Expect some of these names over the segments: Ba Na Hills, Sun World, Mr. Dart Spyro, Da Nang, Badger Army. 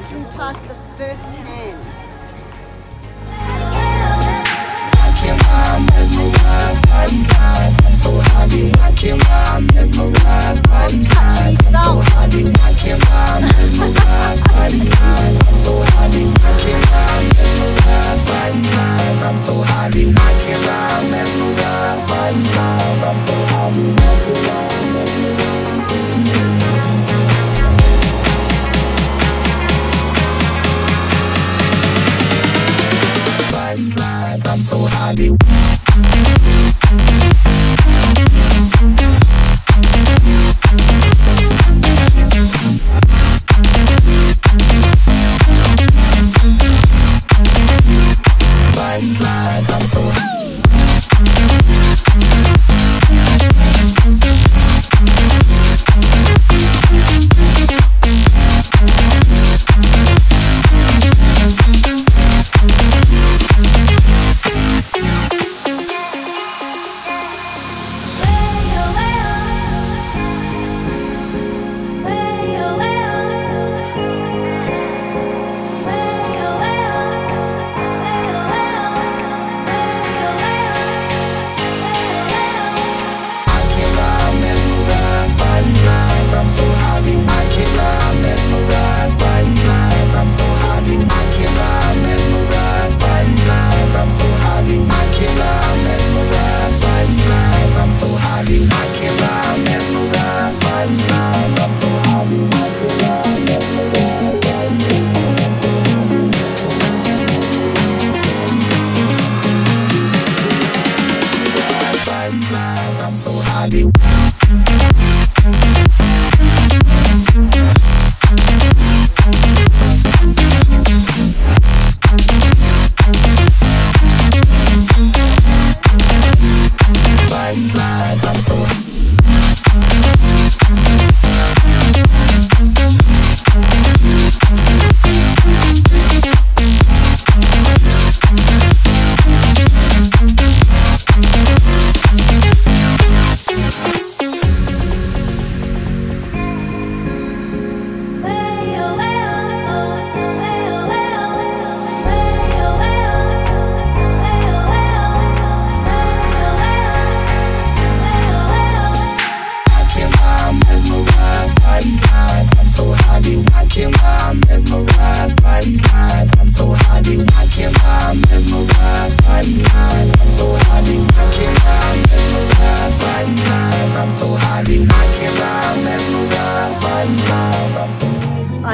walking past the first hand. I'm so happy.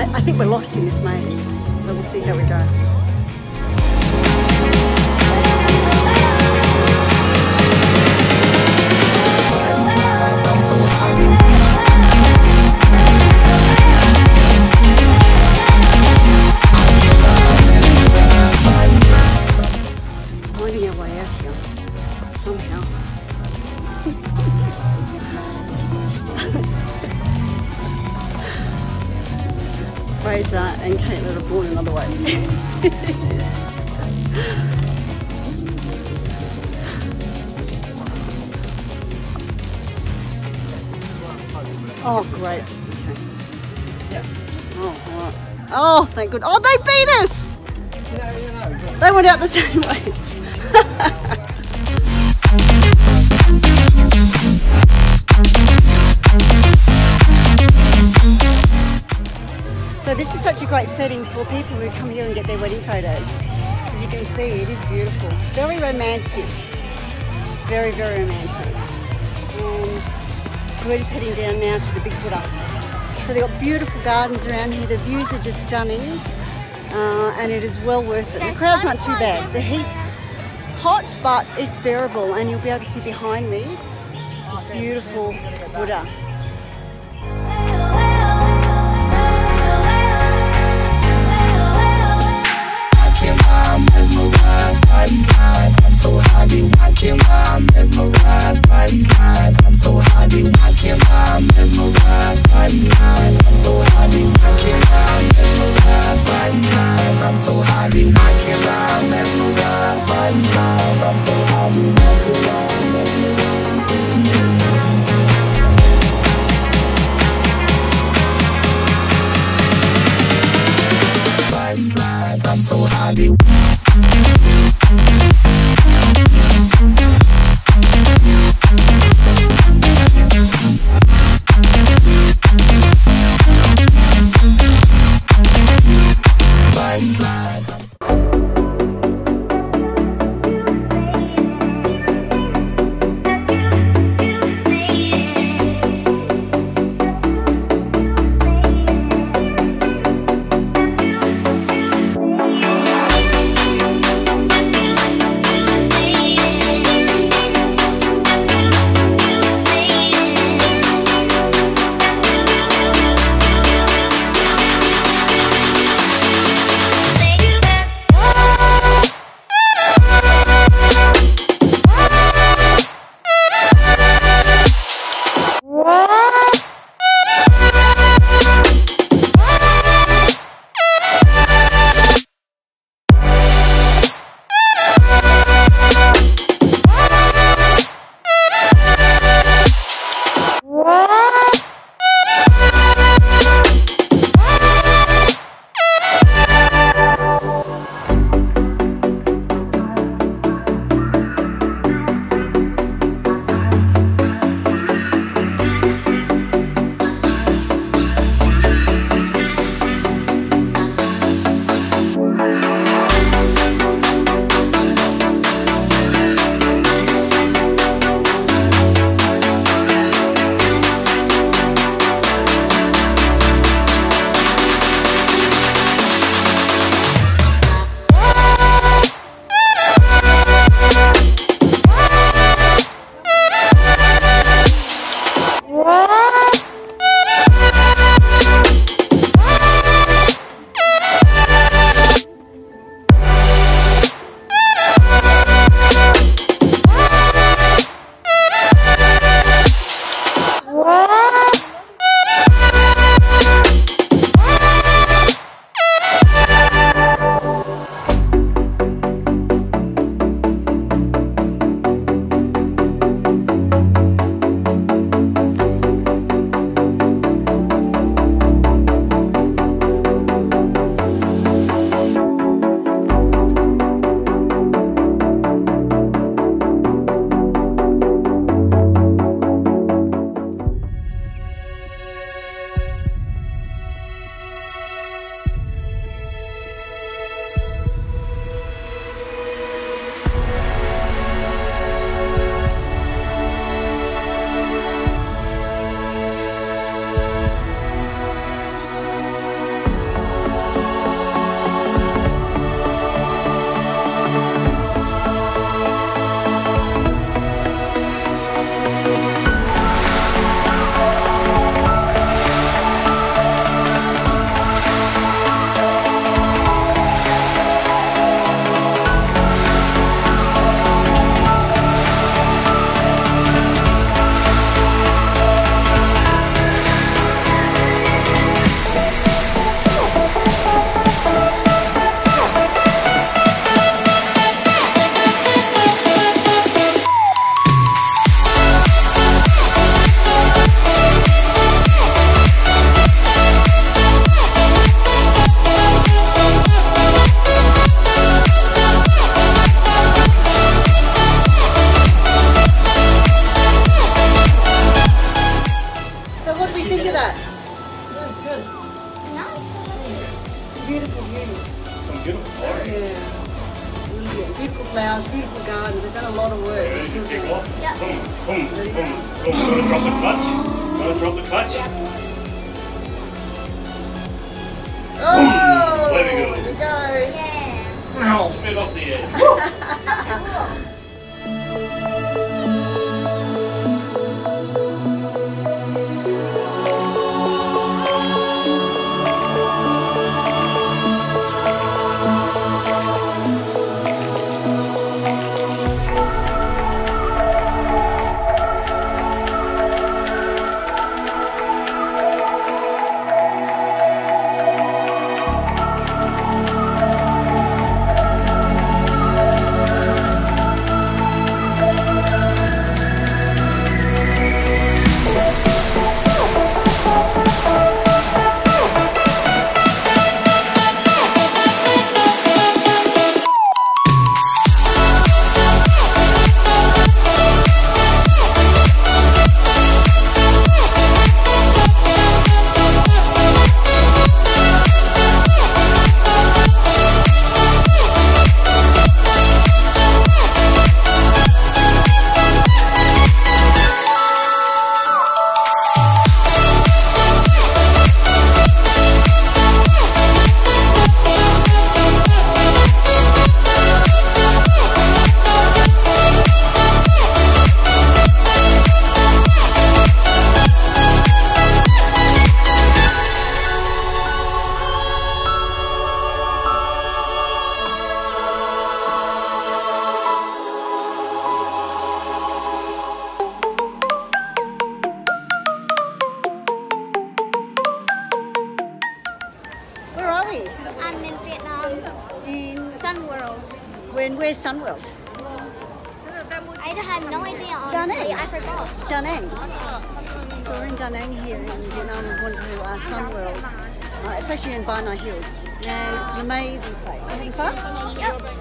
I think we're lost in this maze, so we'll see how we go. Fraser and Caitlin are born another way. Oh, great. Okay. Yeah. Oh, all right. Oh, thank goodness. Oh, they beat us! No. They went out the same way. So this is such a great setting for people who come here and get their wedding photos. As you can see, it is beautiful. Very romantic. Very, very romantic. And we're just heading down now to the big Buddha. So they've got beautiful gardens around here. The views are just stunning. And it is well worth it. The crowd's not too bad. The heat's hot, but it's bearable. And you'll be able to see behind me the beautiful Buddha. Sunday. Sorry. I'm in Vietnam. In Sun World. Where's Sun World? I have no idea, honestly. I forgot. Da Nang. So we're in Da Nang here in Vietnam. We're going to Sun World. It's actually in Ba Na Hills. And it's an amazing place. Something fun? Yep.